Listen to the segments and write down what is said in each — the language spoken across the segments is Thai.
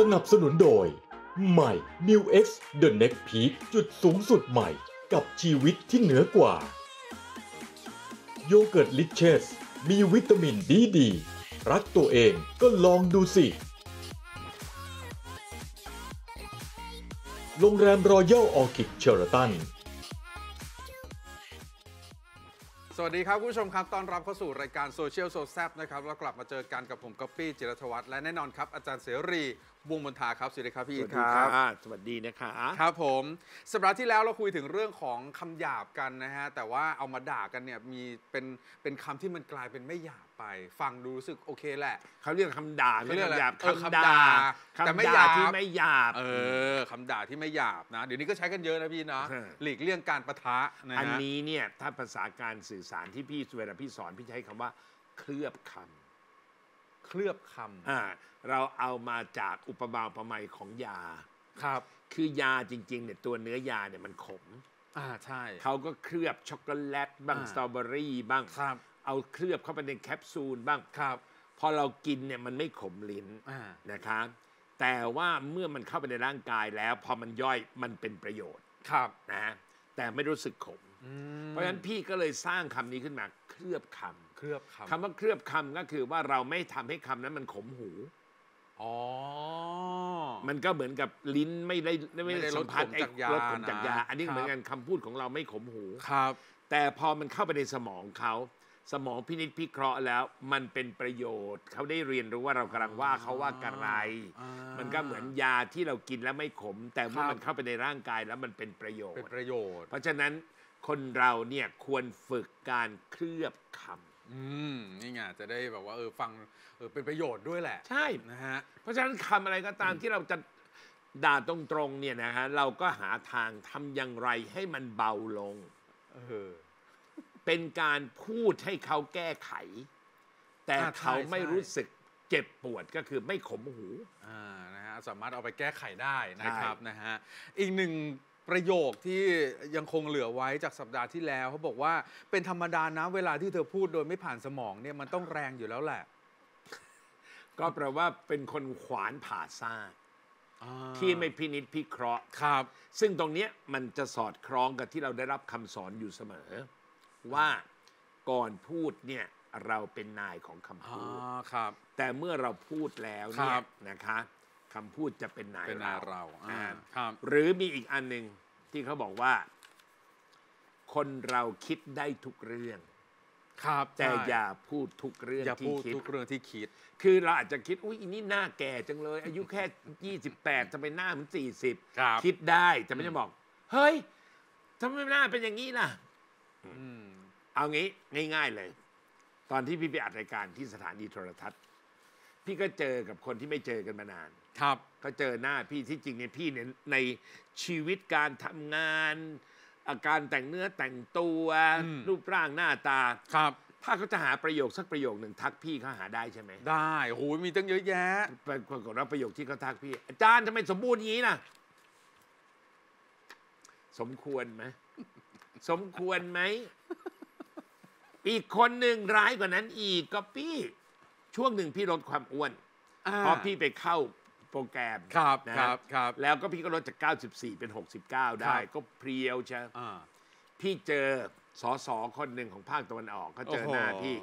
สนับสนุนโดยใหม่ New X The Next Peak จุดสูงสุดใหม่กับชีวิตที่เหนือกว่าโยเกิร์ตลิชเชสมีวิตามินดีดีรักตัวเองก็ลองดูสิโรงแรมรอยัลออคิดเชอร์ตันสวัสดีครับผู้ชมครับต้อนรับเข้าสู่รายการโซเชียลโซแซบนะครับแล้วกลับมาเจอกันกับผมก๊อปปี้จิรัฐวัฒน์และแน่นอนครับอาจารย์เสรีวงศ์มนทาครับสวัสดีครับพี่อีทครับสวัสดีนะคะครับผมสัปดาห์ที่แล้วเราคุยถึงเรื่องของคำหยาบกันนะฮะแต่ว่าเอามาด่ากันเนี่ยมีเป็นคำที่มันกลายเป็นไม่หยาบไปฟังดูรู้สึกโอเคแหละเขาเรียกคำด่าไม่หยาบคำด่าแต่ไม่หยาบที่ไม่หยาบคำด่าที่ไม่หยาบนะเดี๋ยวนี้ก็ใช้กันเยอะนะพี่นะหลีกเลี่ยงการปะทะนะอันนี้เนี่ยถ้าภาษาการสื่อสารที่พี่เวลาพี่สอนพี่ใช้คำว่าเคลือบคำเราเอามาจากอุปมาอุปไมยของยาครับคือยาจริงๆเนี่ยตัวเนื้อยาเนี่ยมันขมใช่เขาก็เคลือบช็อกโกแลตบ้างสตรอเบอรี่บ้างครับเอาเคลือบเข้าไปในแคปซูลบ้างครับพอเรากินเนี่ยมันไม่ขมลิ้นนะคะแต่ว่าเมื่อมันเข้าไปในร่างกายแล้วพอมันย่อยมันเป็นประโยชน์ครับนะแต่ไม่รู้สึกขมเพราะฉะนั้นพี่ก็เลยสร้างคำนี้ขึ้นมาเคลือบคำว่าเคลือบคำก็คือว่าเราไม่ทำให้คำนั้นมันขมหูมันก็เหมือนกับลิ้นไม่ได้สัมผัสไอ้รสขมจากยาอันนี้เหมือนกันคำพูดของเราไม่ขมหูครับแต่พอมันเข้าไปในสมองเขาสมองพินิจพิเคราะห์แล้วมันเป็นประโยชน์เขาได้เรียนรู้ว่าเรากำลังว่าเขาว่าอะไรมันก็เหมือนยาที่เรากินแล้วไม่ขมแต่เมื่อมันเข้าไปในร่างกายแล้วมันเป็นประโยชน์เพราะฉะนั้นคนเราเนี่ยควรฝึกการเคลือบคำนี่ไงจะได้แบบว่าฟังเป็นประโยชน์ด้วยแหละใช่นะฮะเพราะฉะนั้นคำอะไรก็ตามที่เราจะด่าตรงๆเนี่ยนะฮะเราก็หาทางทำอย่างไรให้มันเบาลงเป็นการพูดให้เขาแก้ไขแต่เขาไม่รู้สึกเจ็บปวดก็คือไม่ขมหูนะฮะสามารถเอาไปแก้ไขได้นะครับนะฮะอีกหนึ่งประโยคที่ยังคงเหลือไว้จากสัปดาห์ที่แล้วเขาบอกว่าเป็นธรรมดานะเวลาที่เธอพูดโดยไม่ผ่านสมองเนี่ยมันต้องแรงอยู่แล้วแหละก็แปลว่าเป็นคนขวานผ่าซากที่ไม่พินิจพิเคราะห์ครับซึ่งตรงเนี้ยมันจะสอดคล้องกับที่เราได้รับคำสอนอยู่เสมอว่าก่อนพูดเนี่ยเราเป็นนายของคำพูดครับแต่เมื่อเราพูดแล้วเนี่ยนะคะคำพูดจะเป็นนายเราหรือมีอีกอันหนึ่งที่เขาบอกว่าคนเราคิดได้ทุกเรื่องครับแต่อย่าพูดทุกเรื่องที่คิดคือเราอาจจะคิดอุ้ยนี่หน้าแก่จังเลยอายุแค่28ทำไมหน้าเหมือน40คิดได้แต่ไม่จะบอกเฮ้ยทำไมหน้าเป็นอย่างนี้ล่ะเอางี้ง่ายๆเลยตอนที่พี่ไปอัดรายการที่สถานีโทรทัศน์พี่ก็เจอกับคนที่ไม่เจอกันมานานครับก็เจอหน้าพี่ที่จริงเนี่ยพี่เนี่ยในชีวิตการทำงานอาการแต่งเนื้อแต่งตัวรูปร่างหน้าตาครับถ้าเขาจะหาประโยคสักประโยคหนึ่งทักพี่เขาหาได้ใช่ไหมได้โอ้ยมีตั้งเยอะแยะเป็นคนของเราประโยคที่เขาทักพี่อาจารย์ทำไมสมบูรณ์อย่างนี้นะสมควรไหมสมควรไหมอีกคนหนึ่งร้ายกว่านั้นอีกก็พี่ช่วงหนึ่งพี่ลดความอ้วนเพราะพี่ไปเข้าโปรแกรมนะครับแล้วก็พี่ก็ลดจาก94เป็น69ได้ก็เพรียวใช่พี่เจอสสคนหนึ่งของภาคตะวันออกเขาเจอหน้าพี่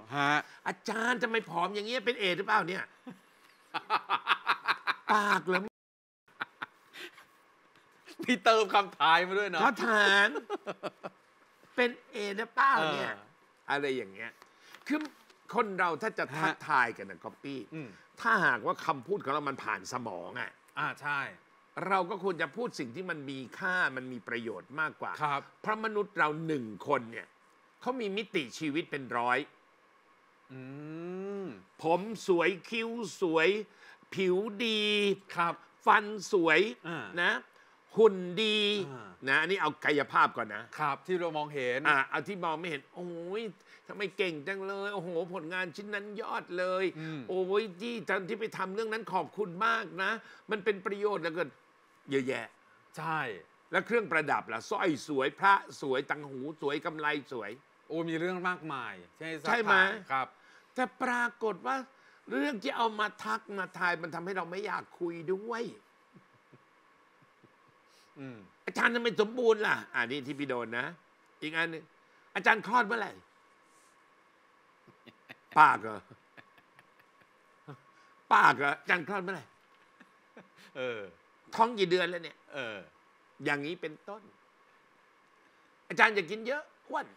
อาจารย์ทำไมผอมอย่างเงี้ยเป็นเอดหรือเปล่าเนี่ยปากเลยพี่เติมคำท้ายมาด้วยเนาะฐานเป็นเอดหรือเปล่าเนี่ยอะไรอย่างเงี้ยคือคนเราถ้าจะทักทายกันนะก๊อปปี้ถ้าหากว่าคำพูดของเรามันผ่านสมองใช่เราก็ควรจะพูดสิ่งที่มันมีค่ามันมีประโยชน์มากกว่าเพราะมนุษย์เราหนึ่งคนเนี่ยเขามีมิติชีวิตเป็นร้อยผมสวยคิ้วสวยผิวดีครับฟันสวยนะหุ่นดีนะอันนี้เอากายภาพก่อนนะครับที่เรามองเห็นเอาที่มองไม่เห็นโอ้ยทำไมเก่งจังเลยโอ้โหผลงานชิ้นนั้นยอดเลยโอ้ยที่ไปทำเรื่องนั้นขอบคุณมากนะมันเป็นประโยชน์แล้วก็เยอะแยะใช่แล้วเครื่องประดับล่ะสร้อยสวยพระสวยต่างหูสวยกำไลสวยโอ้มีเรื่องมากมายใช่ไหมครับแต่ปรากฏว่า เรื่องที่เอามาทักมาทายมันทำให้เราไม่อยากคุยด้วยอาจารย์ทำไมสมบูรณ์ล่ะอันนี้ที่พี่โดนนะอีกอันนึงอาจารย์คลอดเมื่อไหร่ปากเหรอปากเหรออาจารย์คลอดเมื่อไหร่ท้องกี่เดือนแล้วเนี่ยอย่างนี้เป็นต้นอาจารย์อย่ากินเยอะอ้วน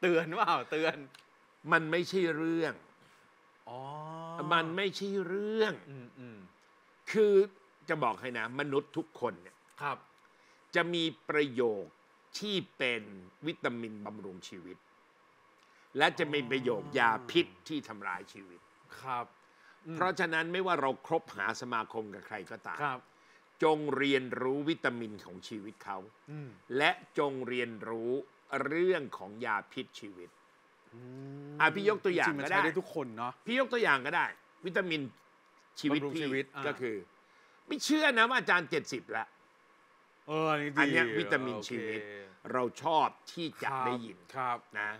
เตือนว่าเตือนมันไม่ใช่เรื่องมันไม่ใช่เรื่องคือจะบอกให้นะมนุษย์ทุกคนเนี่ยครับจะมีประโยคที่เป็นวิตามินบำรุงชีวิตและจะมีประโยคยาพิษที่ทำลายชีวิตครับเพราะฉะนั้นไม่ว่าเราครบหาสมาคมกับใครก็ตามจงเรียนรู้วิตามินของชีวิตเขาและจงเรียนรู้เรื่องของยาพิษชีวิตพี่ยกตัวอย่างก็ได้ทุกคนเนาะพี่ยกตัวอย่างก็ได้วิตามินชีวิตพี่ก็คือไม่เชื่อนะว่าอาจารย์70แล้วอันนี้วิตามินชีวิตเราชอบที่จะได้ยินนะ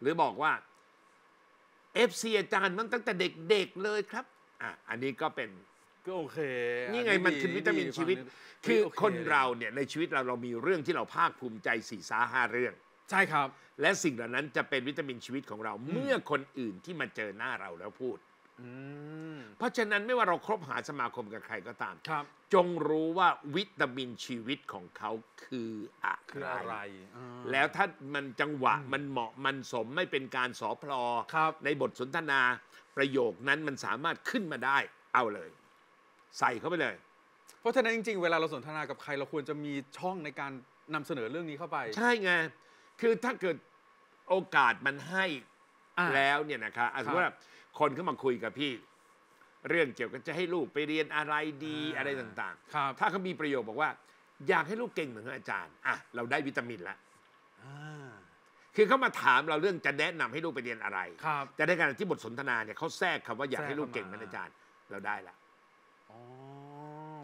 หรือบอกว่าFC อาจารย์มันตั้งแต่เด็กๆเลยครับอันนี้ก็เป็นก็โอเคนี่ไงมันคือวิตามินชีวิตคือคนเราเนี่ยในชีวิตเรามีเรื่องที่เราภาคภูมิใจ4-5เรื่องใช่ครับและสิ่งเหล่านั้นจะเป็นวิตามินชีวิตของเราเมื่อคนอื่นที่มาเจอหน้าเราแล้วพูดเพราะฉะนั้นไม่ว่าเราครบหาสมาคมกับใครก็ตามจงรู้ว่าวิตามินชีวิตของเขาคืออะไรแล้วถ้ามันจังหวะมันเหมาะมันสมไม่เป็นการสอพลอในบทสนทนาประโยคนั้นมันสามารถขึ้นมาได้เอาเลยใส่เข้าไปเลยเพราะฉะนั้นจริงๆเวลาเราสนทนากับใครเราควรจะมีช่องในการนำเสนอเรื่องนี้เข้าไปใช่ไงคือถ้าเกิดโอกาสมันให้แล้วเนี่ยนะคะสมมติว่าคนเข้ามาคุยกับพี่เรื่องเกี่ยวกับจะให้ลูกไปเรียนอะไรดีอะไรต่างๆถ้าเขามีประโยคบอกว่าอยากให้ลูกเก่งเหมือนอาจารย์เราได้วิตามินละคือเขามาถามเราเรื่องจะแนะนำให้ลูกไปเรียนอะไรแต่ในขณะที่บทสนทนาเนี่ยเขาแทรกคำว่าอยากให้ลูกเก่งเหมือนอาจารย์เราได้ละ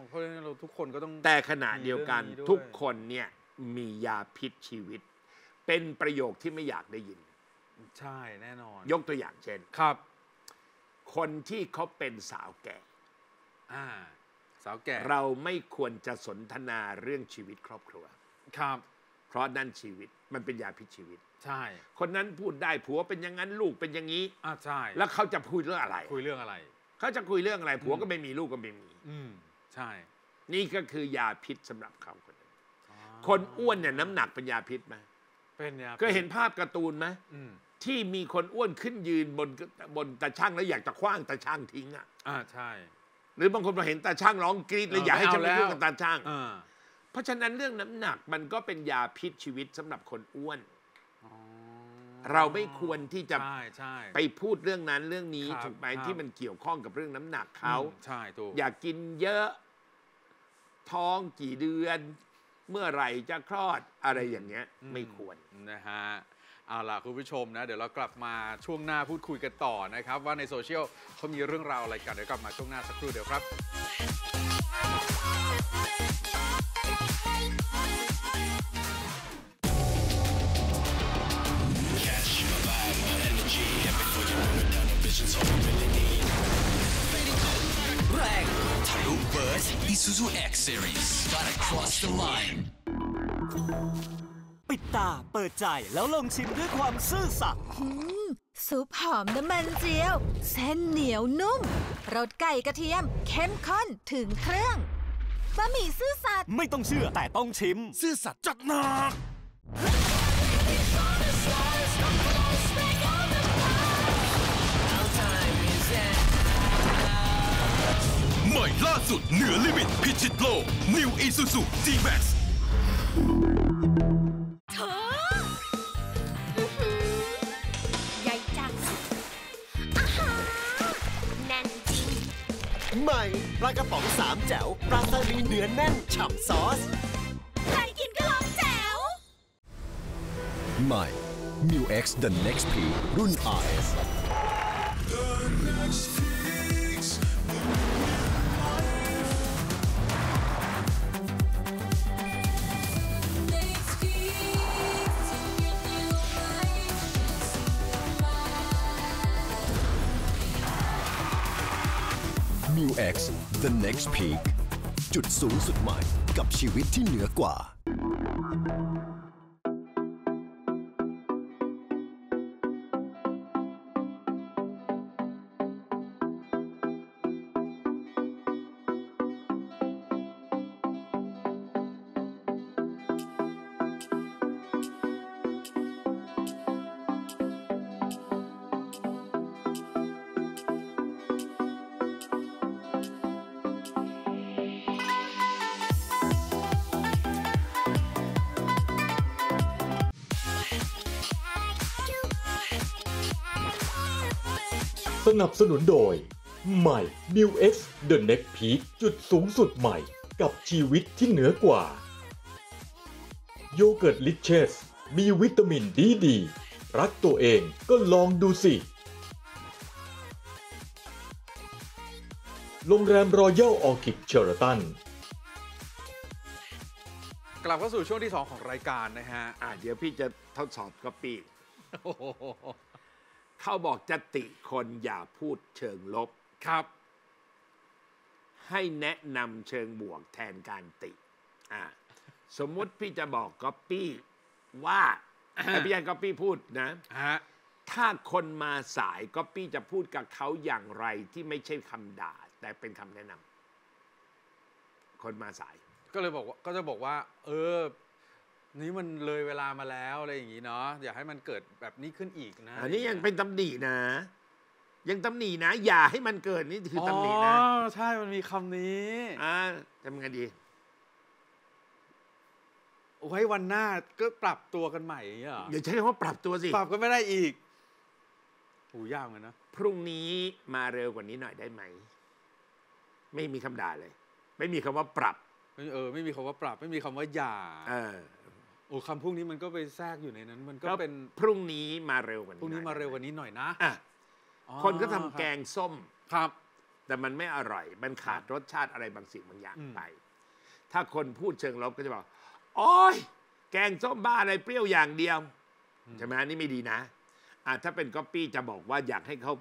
เพราะฉะนั้นเราทุกคนก็ต้องแต่ขณะเดียวกันทุกคนเนี่ยมียาพิษชีวิตเป็นประโยคที่ไม่อยากได้ยินใช่แน่นอนยกตัวอย่างเช่นครับคนที่เขาเป็นสาวแก่สาวแก่เราไม่ควรจะสนทนาเรื่องชีวิตครอบครัวครับเพราะนั่นชีวิตมันเป็นยาพิษชีวิตใช่คนนั้นพูดได้ผัวเป็นอย่างนั้นลูกเป็นอย่างนี้ใช่แล้วเขาจะพูดเรื่องอะไรคุยเรื่องอะไรเขาจะคุยเรื่องอะไรผัวก็ไม่มีลูกก็ไม่มีใช่นี่ก็คือยาพิษสำหรับเขาคนนั้นคนอ้วนเนี่ยน้ำหนักเป็นยาพิษไหมเป็นยาพิษเคยเห็นภาพการ์ตูนไหมที่มีคนอ้วนขึ้นยืนบนตาช่างแล้วอยากจะคว้างตาช่างทิ้งใช่หรือบางคนพอเห็นตาช่างร้องกรีดเลยอยากให้ฉันไปยุ่งกับตาช่างเพราะฉะนั้นเรื่องน้ำหนักมันก็เป็นยาพิษชีวิตสำหรับคนอ้วนเราไม่ควรที่จะไปพูดเรื่องนั้นเรื่องนี้ถูกไหมที่มันเกี่ยวข้องกับเรื่องน้ำหนักเขาใช่ถูกอยากกินเยอะท้องกี่เดือนเมื่อไหร่จะคลอดอะไรอย่างเงี้ยไม่ควรนะฮะเอาล่ะคุณผู้ชมนะเดี๋ยวเรากลับมาช่วงหน้าพูดคุยกันต่อนะครับว่าในโซเชียลเขามีเรื่องราวอะไรกันเดี๋ยวกลับมาช่วงหน้าสักครู่เดี๋ยวครับแรงทะลุเบิร์ด Isuzu X Series Got Across the Lineปิดตาเปิดใจแล้วลองชิมด้วยความซื่อสัตย์ซุปหอมน้ำมันเจียวเส้นเหนียวนุ่มรสไก่กระเทียมเข้มข้นถึงเครื่องบะหมี่ซื่อสัตย์ไม่ต้องเชื่อแต่ต้องชิมซื่อสัตย์จัดหนักใหม่ล่าสุดเหนือลิมิตพิชิตโลก New Isuzu G-Maxใหม่ปลากระป๋อง3แจ๋วปลาสลิดเนื้อแน่นฉ่ำซอสใครกินก็ร้องแจ๋วใหม่ New X The Next Peak รุ่น RS UX The Next Peak จุดสูงสุดใหม่กับชีวิตที่เหนือกว่าสนับสนุนโดยใหม่ New X The Next Peak จุดสูงสุดใหม่กับชีวิตที่เหนือกว่าโยเกิร์ตลิเชสมีวิตามินดีดีรักตัวเองก็ลองดูสิโรงแรมรอยัลออคิดเชอร์ตันกลับเข้าสู่ช่วงที่2ของรายการนะฮะเดี๋ยวพี่จะทดสอบกระปีเขาบอกจะติคนอย่าพูดเชิงลบครับให้แนะนำเชิงบวกแทนการติสมมุติพี่จะบอกก๊อปปี้ว่าพี่ยังก๊อปปี้พูดนะถ้าคนมาสายก๊อปปี้จะพูดกับเขาอย่างไรที่ไม่ใช่คำด่าแต่เป็นคำแนะนำคนมาสายก็เลยบอกว่าก็จะบอกว่านี่มันเลยเวลามาแล้วอะไรอย่างนี้เนาะอย่าให้มันเกิดแบบนี้ขึ้นอีกนะอันนี้ยังเป็นตำหนินะยังตำหนินะอย่าให้มันเกิดนี่คือตำหนินะใช่มันมีคำนี้ทำไงดีไว้วันหน้าก็ปรับตัวกันใหม่อย่างเงี้ยอย่าใช้คำว่าปรับตัวสิปรับก็ไม่ได้อีกหูยากเลยนะพรุ่งนี้มาเร็วกว่านี้หน่อยได้ไหมไม่มีคำด่าเลยไม่มีคำว่าปรับไม่มีคำว่าปรับไม่มีคำว่าอย่าคำพวกนี้มันก็ไปแทรกอยู่ในนั้นมันก็เป็นพรุ่งนี้มาเร็วกว่านี้พรุ่งนี้มาเร็วกว่านี้หน่อยนะคนก็ทำแกงส้มครับแต่มันไม่อร่อยมันขาดรสชาติอะไรบางสิ่งบางอย่างไปถ้าคนพูดเชิงลบก็จะบอกโอ๊ยแกงส้มบ้าอะไรเปรี้ยวอย่างเดียวใช่ไหมนี่ไม่ดีนะถ้าเป็นก๊อปปี้จะบอกว่าอยากให้เขา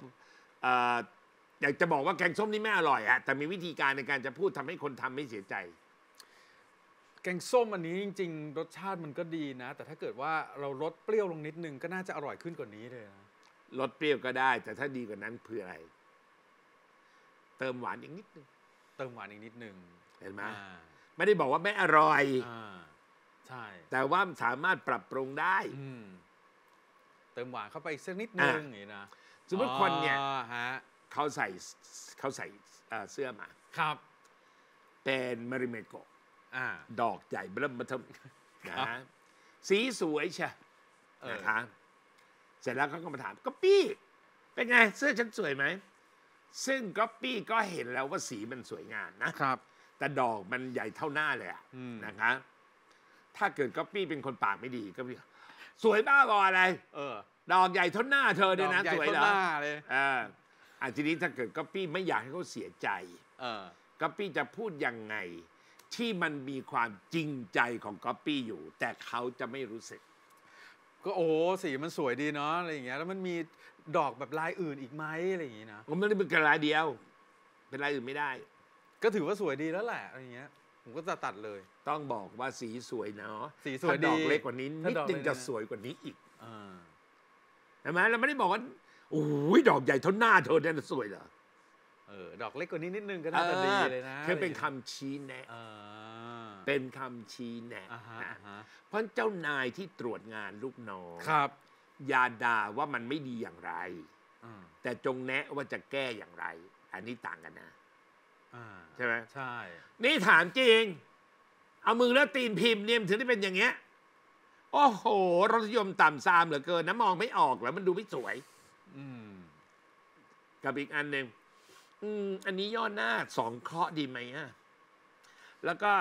อยากจะบอกว่าแกงส้มนี่ไม่อร่อยอะแต่มีวิธีการในการจะพูดทำให้คนทำไม่เสียใจแกงส้มอันนี้จริงๆรสชาติมันก็ดีนะแต่ถ้าเกิดว่าเราลดเปรี้ยวลงนิดนึงก็น่าจะอร่อยขึ้นกว่านี้เลยนะลดเปรี้ยวก็ได้แต่ถ้าดีกว่านั้นเพื่ออะไรเติมหวานอีกนิดนึงเติมหวานอีกนิดนึงเห็นไหมไม่ได้บอกว่าไม่อร่อยใช่แต่ว่าสามารถปรับปรุงได้เติมหวานเข้าไปสักนิดนึงนี่นะสมมติคนเนี่ยเขาใส่เสื้อมาครับเป็นมาริเมโกะดอกใหญ่เริ่มมาทำนะสีสวยใช่นะครับเสร็จแล้วเขาก็มาถามก๊อปปี้เป็นไงเสื้อฉันสวยไหมซึ่งก๊อปปี้ก็เห็นแล้วว่าสีมันสวยงามนะครับแต่ดอกมันใหญ่เท่าหน้าเลยนะครับถ้าเกิดก๊อปปี้เป็นคนปากไม่ดีก็สวยบ้าบออะไรดอกใหญ่เท่าหน้าเธอเนี่ยนะสวยแล้วทีนี้ถ้าเกิดก๊อปปี้ไม่อยากให้เขาเสียใจก๊อปปี้จะพูดยังไงที่มันมีความจริงใจของก๊อปปี้อยู่แต่เขาจะไม่รู้สึกก็โอ้สีมันสวยดีเนาะอะไรอย่างเงี้ยแล้วมันมีดอกแบบลายอื่นอีกไหมอะไรอย่างงี้นะมันไม่ได้เป็นลายเดียวเป็นลายอื่นไม่ได้ก็ถือว่าสวยดีแล้วแหละอะไรอย่างเงี้ยผมก็จะตัดเลยต้องบอกว่าสีสวยเนาะสีสวยดอกเล็กกว่านี้นิดนึงจะสวยกว่านี้อีกเห็นไหมเราไม่ได้บอกว่าโอ้ยดอกใหญ่เท่าหน้าเธอเนี่ยสวยเหรอดอกเล็กกว่านี้นิดนึงก็น่าจะดีเลยนะคือเป็นคำชี้แนะเป็นคำชี้แนะเพราะเจ้านายที่ตรวจงานลูกน้องครับอย่าด่าว่ามันไม่ดีอย่างไรแต่จงแนะว่าจะแก้อย่างไรอันนี้ต่างกันนะใช่ไหมใช่นี่ถามจริงเอามือแล้วตีนพิมพ์เนี่ยถึงได้เป็นอย่างเงี้ยโอ้โหรสนิยมต่ำซามเหลือเกินนะมองไม่ออกแล้วมันดูไม่สวยกับอีกอันหนึ่งอันนี้ย่อหน้าสองเคราะห์ดีไหมฮะแล้วก็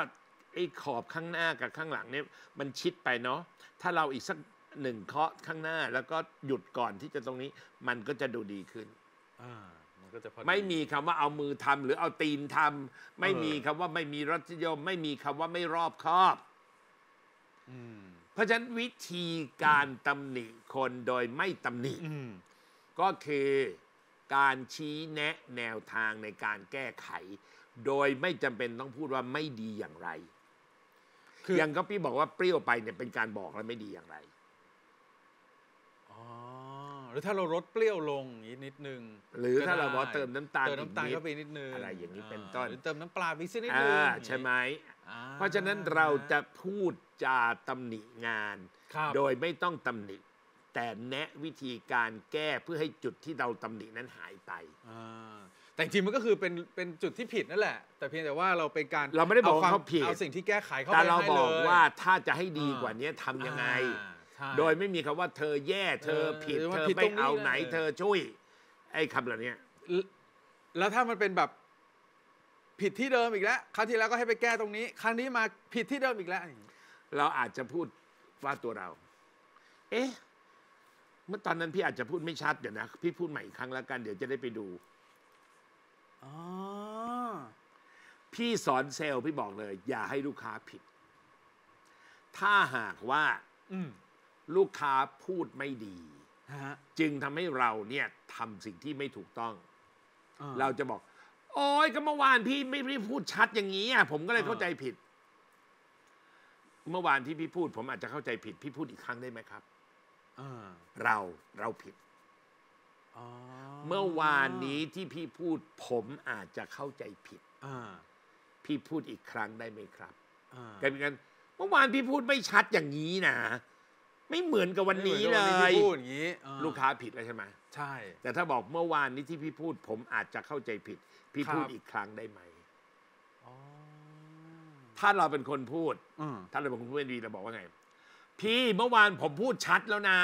ไอ้ขอบข้างหน้ากับข้างหลังเนี่ยมันชิดไปเนาะถ้าเราอีกสักหนึ่งเคราะห์ข้างหน้าแล้วก็หยุดก่อนที่จะตรงนี้มันก็จะดูดีขึ้นมันก็จะไม่มีคำว่าเอามือทำหรือเอาตีนทำไม่มีคำว่าไม่มีรสนิยมไม่มีคำว่าไม่รอบคอบเพราะฉะนั้นวิธีการตำหนิคนโดยไม่ตำหนิก็คือ การชี้แนะแนวทางในการแก้ไขโดยไม่จำเป็นต้องพูดว่าไม่ดีอย่างไรอย่างก็พี่บอกว่าเปรี้ยวไปเนี่ยเป็นการบอกแล้วไม่ดีอย่างไรอ๋อหรือถ้าเราลดเปรี้ยวลงนิดนึงหรือถ้าเราบอกเติมน้ำตาลเข้าไปนิดนึงอะไรอย่างนี้เป็นต้นหรือเติมน้ำปลาไปสักนิดนึงใช่ไหมเพราะฉะนั้นเราจะพูดจาตำหนิงานโดยไม่ต้องตำหนิแต่แนะวิธีการแก้เพื่อให้จุดที่เราตำหนินั้นหายไปแต่จริงมันก็คือเป็นจุดที่ผิดนั่นแหละแต่เพียงแต่ว่าเราเป็นการเราไม่ได้บอกเขาผิดเอาสิ่งที่แก้ไขเขาไม่ได้เลยแต่เราบอกว่าถ้าจะให้ดีกว่านี้ทำยังไงโดยไม่มีคำว่าเธอแย่เธอผิดเธอไม่เอาไหนเธอช่วยไอ้คำเหล่านี้แล้วถ้ามันเป็นแบบผิดที่เดิมอีกแล้วครั้งที่แล้วก็ให้ไปแก้ตรงนี้ครั้งนี้มาผิดที่เดิมอีกแล้วเราอาจจะพูดว่าตัวเราเอ๊ะเมื่อตอนนั้นพี่อาจจะพูดไม่ชัดเดี๋ยวนะพี่พูดใหม่อีกครั้งแล้วกันเดี๋ยวจะได้ไปดูพี่สอนเซลล์พี่บอกเลยอย่าให้ลูกค้าผิดถ้าหากว่าลูกค้าพูดไม่ดีจึงทำให้เราเนี่ยทำสิ่งที่ไม่ถูกต้องเราจะบอกโอ๊ยก็เมื่อวานพี่ไม่ได้พูดชัดอย่างนี้ผมก็เลยเข้าใจผิดเมื่อวานที่พี่พูดผมอาจจะเข้าใจผิดพี่พูดอีกครั้งได้ไหมครับเราผิดเมื่อวานนี้ที่พี่พูดผมอาจจะเข้าใจผิดพี่พูดอีกครั้งได้ไหมครับกันกันเมื่อวานพี่พูดไม่ชัดอย่างนี้นะไม่เหมือนกับวันนี้เลยลูกค้าผิดแล้วใช่ไหมใช่แต่ถ้าบอกเมื่อวานนี้ที่พี่พูดผมอาจจะเข้าใจผิดพี่พูดอีกครั้งได้ไหมถ้าเราเป็นคนพูดถ้าเราเป็นคนพูดดีเราบอกว่าไงพี่เมื่อวานผมพูดชัดแล้วนะ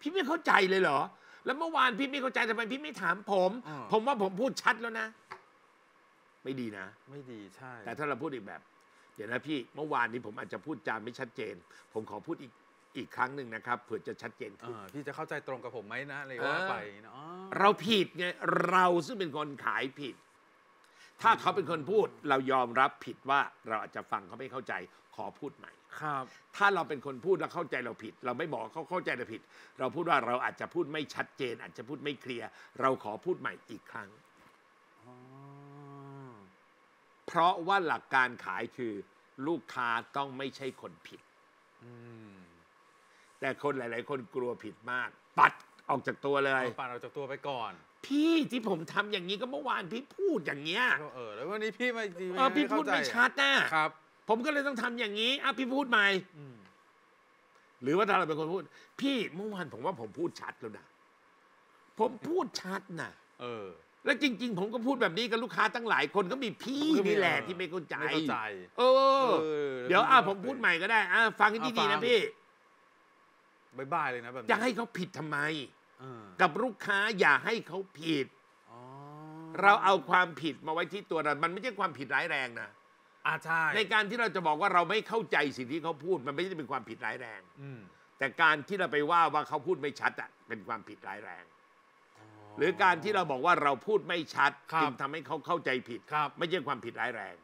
พี่ไม่เข้าใจเลยเหรอแล้วเมื่อวานพี่ไม่เข้าใจทำไมพี่ไม่ถามผมผมว่าผมพูดชัดแล้วนะไม่ดีนะไม่ดีใช่แต่ถ้าเราพูดอีกแบบเดี๋ยวนะพี่เมื่อวานนี้ผมอาจจะพูดจาไม่ชัดเจนผมขอพูดอีกครั้งหนึ่งนะครับเผื่อจะชัดเจนขึ้นพี่จะเข้าใจตรงกับผมไหมนะเลยว่าไปเราผิดไงเราซึ่งเป็นคนขายผิดถ้าเขาเป็นคนพูดเรายอมรับผิดว่าเราอาจจะฟังเขาไม่เข้าใจขอพูดใหม่ครับถ้าเราเป็นคนพูดแล้วเข้าใจเราผิดเราไม่บอกเขาเข้าใจเราผิดเราพูดว่าเราอาจจะพูดไม่ชัดเจนอาจจะพูดไม่เคลียร์เราขอพูดใหม่อีกครั้งเพราะว่าหลักการขายคือลูกค้าต้องไม่ใช่คนผิดแต่คนหลายๆคนกลัวผิดมากปัดออกจากตัวเลยปัดออกจากตัวไปก่อนพี่ที่ผมทำอย่างนี้ก็เมื่อวานพี่พูดอย่างเงี้ยแล้ววันนี้พี่ไม่พูดไม่ชัดนะครับผมก็เลยต้องทำอย่างนี้อ่ะพี่พูดใหม่หรือว่าถ้าเราเป็นคนพูดพี่เมื่อวานผมว่าผมพูดชัดแล้วนะผมพูดชัดนะแล้วจริงๆผมก็พูดแบบนี้กับลูกค้าตั้งหลายคนก็มีพี่นี่แหละที่ไม่เข้าใจเดี๋ยวผมพูดใหม่ก็ได้ฟังให้ดีๆนะพี่บ่ายๆเลยนะแบบนี้จะให้เขาผิดทำไมกับลูกค้าอย่าให้เขาผิดเราเอาความผิดมาไว้ที่ตัวเรามันไม่ใช่ความผิดร้ายแรงนะใช่ในการที่เราจะบอกว่าเราไม่เข้าใจสิ่งที่เขาพูดมันไม่ได้เป็นความผิดร้ายแรงแต่การที่เราไปว่าเขาพูดไม่ชัดอ่ะเป็นความผิดร้ายแรงหรือการที่เราบอกว่าเราพูดไม่ชัดจึงทำให้เขาเข้าใจผิดไม่ใช่ความผิดร้ายแรง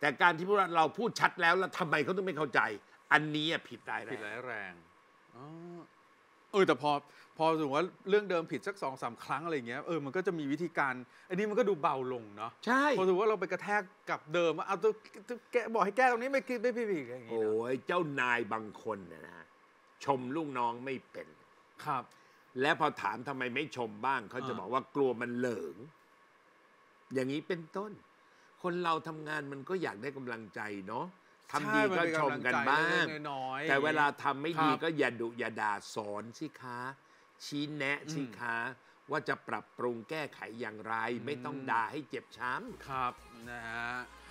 แต่การที่พวกเราพูดชัดแล้วแล้วทำไมเขาต้องไม่เข้าใจอันนี้ผิดร้ายแรงแต่พอถึงว่าเรื่องเดิมผิดสัก 2-3 ครั้งอะไรเงี้ยมันก็จะมีวิธีการอันนี้มันก็ดูเบาลงเนาะใช่พอถึงว่าเราไปกระแทกกับเดิมว่าเอาตัวแกบอกให้แก้ตรงนี้ไม่คิดไม่ผิดอะไรอย่างเงี้ยโอ้ยเจ้านายบางคนเนี่ยนะชมลูกน้องไม่เป็นครับและพอถามทำไมไม่ชมบ้างเขาจะบอกว่ากลัวมันเหลิงอย่างนี้เป็นต้นคนเราทำงานมันก็อยากได้กำลังใจเนาะทำดีก็ชมกันบ้างแต่เวลาทำไม่ดีก็อย่าดุอย่าด่าสอนสิคะชี้แนะสิคะว่าจะปรับปรุงแก้ไขอย่างไรไม่ต้องด่าให้เจ็บช้ำครับนะฮะ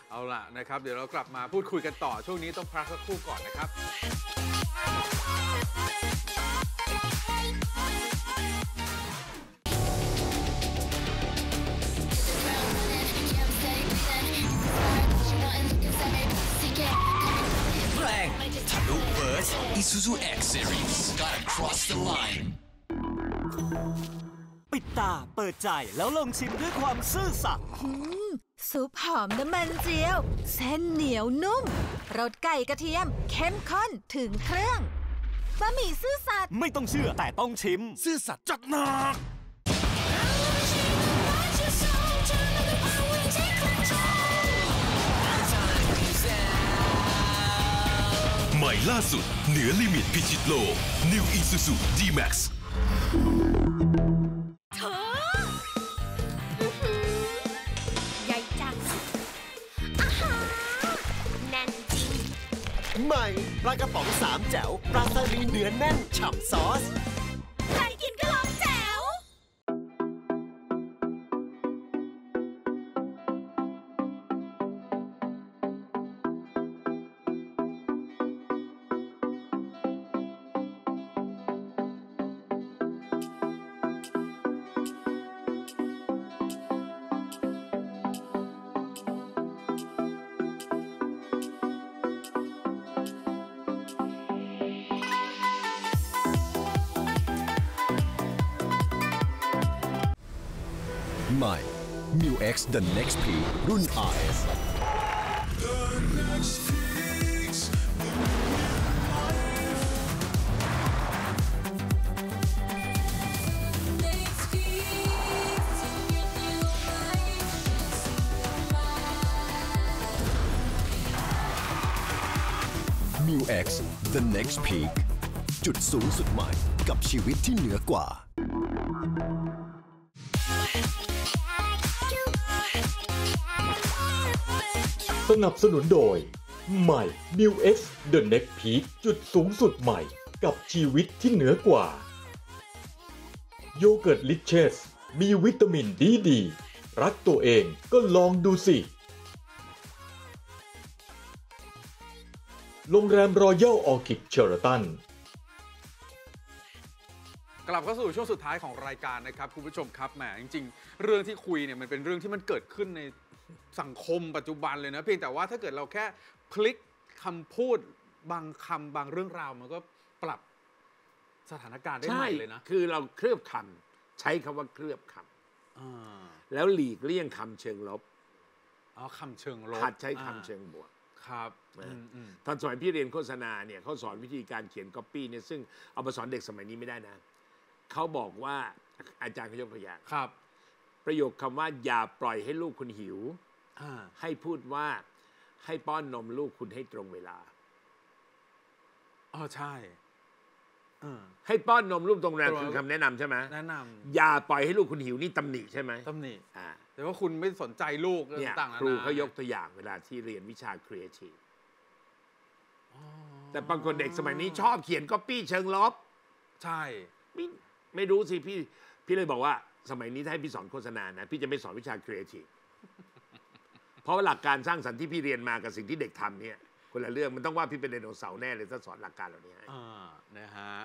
เอาล่ะนะครับเดี๋ยวเรากลับมาพูดคุยกันต่อช่วงนี้ต้องพักสักครู่ก่อนนะครับIsuzu X Series gotta cross the line ปิดตาเปิดใจแล้วลองชิมด้วยความซื่อสัตย์ซุปหอมน้ำมันเจียวเส้นเหนียวนุ่มรสไก่กระเทียมเข้มข้นถึงเครื่องบะหมี่ซื่อสัตย์ไม่ต้องเชื่อแต่ต้องชิมซื่อสัตย์จัดหนัก ใหม่ล่าสุดเหนือลิมิตพิชิตโลก New Isuzu D-Max เธอใหญ่จังแน่นจริงใหม่ปลากระป๋องสามแจ๋วปลาสลิดเนื้อแน่นฉ่ำซอสใครกินก็ร้องแจ๋วใหม่ New X The Next Peak รุ่น RS New X The Next Peak จุดสูงสุดใหม่กับชีวิตที่เหนือกว่าสนับสนุนโดยใหม่ New X The Next Peak จุดสูงสุดใหม่กับชีวิตที่เหนือกว่าโยเกิร์ตลิเชสมีวิตามินดีดีรักตัวเองก็ลองดูสิโรงแรมรอยัลออคิดเชอร์ตันกลับเข้าสู่ช่วงสุดท้ายของรายการนะครับคุณผู้ชมครับแหมจริงๆเรื่องที่คุยเนี่ยมันเป็นเรื่องที่มันเกิดขึ้นในสังคมปัจจุบันเลยนะเพียงแต่ว่าถ้าเกิดเราแค่พลิกคำพูดบางคำบางเรื่องราวมันก็ปรับสถานการณ์ได้ใหม่เลยนะคือเราเคลือบคำใช้คำว่าเคลือบคำแล้วหลีกเลี่ยงคำเชิงลบอ๋อคำเชิงลบหัดใช้คำเชิงบวกครับตอนสอนพี่เรียนโฆษณาเนี่ยเขาสอนวิธีการเขียนก๊อปปี้เนี่ยซึ่งเอามาสอนเด็กสมัยนี้ไม่ได้นะเขาบอกว่าอาจารย์เขายกตัวอย่างครับประโยคคำว่าอย่าปล่อยให้ลูกคุณหิวให้พูดว่าให้ป้อนนมลูกคุณให้ตรงเวลาอ๋อใช่ให้ป้อนนมลูกตรงเวลาคือคำแนะนำใช่ไหมแนะนำอย่าปล่อยให้ลูกคุณหิวนี่ตำหนิใช่ไหมตำหนิแต่ว่าคุณไม่สนใจลูกเนี่ยครูเขายกตัวอย่างเวลาที่เรียนวิชาครีเอทีฟแต่บางคนเด็กสมัยนี้ชอบเขียนก๊อปปี้เชิงลบใช่ไม่รู้สิพี่เลยบอกว่าสมัยนี้ถ้าให้พี่สอนโฆษณานะพี่จะไม่สอนวิชาครีเอทีฟเพราะหลักการสร้างสรรค์ที่พี่เรียนมากับสิ่งที่เด็กทำเนี่ยคนละเรื่องมันต้องว่าพี่เป็นไดโนเสาร์แน่เลยถ้าสอนหลักการเหล่านี้นะฮะ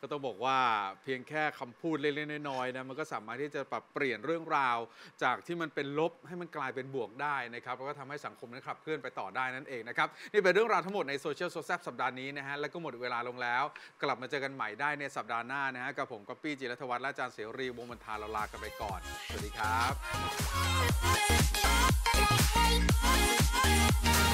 ก็ต้องบอกว่าเพียงแค่คำพูดเล็กๆน้อยๆนะมันก็สามารถที่จะปรับเปลี่ยนเรื่องราวจากที่มันเป็นลบให้มันกลายเป็นบวกได้นะครับแล้วก็ทำให้สังคมนั้นขับเคลื่อนไปต่อได้นั่นเองนะครับนี่เป็นเรื่องราวทั้งหมดในโซเชียลโซแซบสัปดาห์นี้นะฮะแล้วก็หมดเวลาลงแล้วกลับมาเจอกันใหม่ได้ในสัปดาห์หน้านะฮะกับผมก๊อปปี้จิรัฐวัฒน์และอาจารย์เสรีวงศ์มณฑาเราลากันไปก่อนสวัสดีครับ